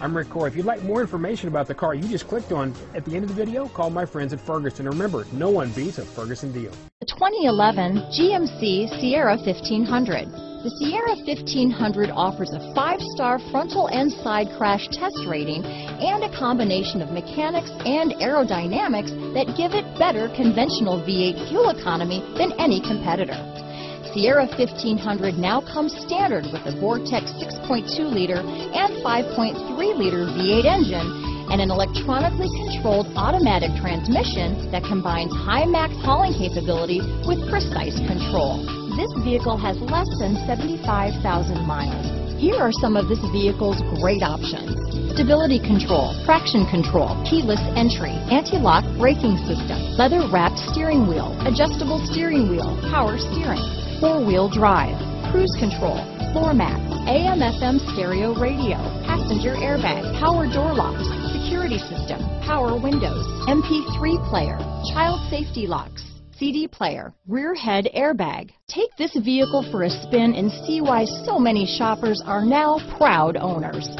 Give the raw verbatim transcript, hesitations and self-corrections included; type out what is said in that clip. I'm Rick Corr. If you'd like more information about the car you just clicked on at the end of the video, call my friends at Ferguson. Remember, no one beats a Ferguson deal. The twenty eleven G M C Sierra fifteen hundred. The Sierra fifteen hundred offers a five-star frontal and side crash test rating and a combination of mechanics and aerodynamics that give it better conventional V eight fuel economy than any competitor. Sierra fifteen hundred now comes standard with a Vortec six point two liter and five point three liter V eight engine and an electronically controlled automatic transmission that combines high max hauling capability with precise control. This vehicle has less than seventy-five thousand miles. Here are some of this vehicle's great options: stability control, traction control, keyless entry, anti-lock braking system, leather-wrapped steering wheel, adjustable steering wheel, power steering, four-wheel drive, cruise control, floor mats, A M F M stereo radio, passenger airbag, power door locks, security system, power windows, M P three player, child safety locks, C D player, rear head airbag. Take this vehicle for a spin and see why so many shoppers are now proud owners.